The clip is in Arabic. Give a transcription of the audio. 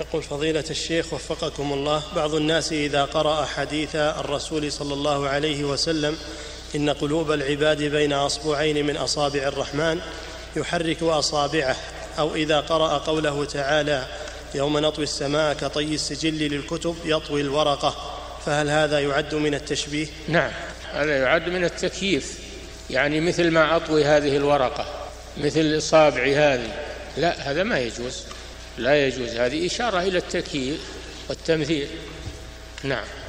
يقول فضيلة الشيخ وفقكم الله: بعض الناس إذا قرأ حديث الرسول صلى الله عليه وسلم إن قلوب العباد بين أصبعين من أصابع الرحمن يحرك أصابعه، أو إذا قرأ قوله تعالى: يوم نطوي السماء كطي السجل للكتب يطوي الورقة، فهل هذا يعد من التشبيه؟ نعم، هذا يعد من التكييف، يعني مثل ما أطوي هذه الورقة، مثل إصابعي هذه، لا، هذا ما يجوز، لا يجوز، هذه إشارة إلى التكييف والتمثيل. نعم.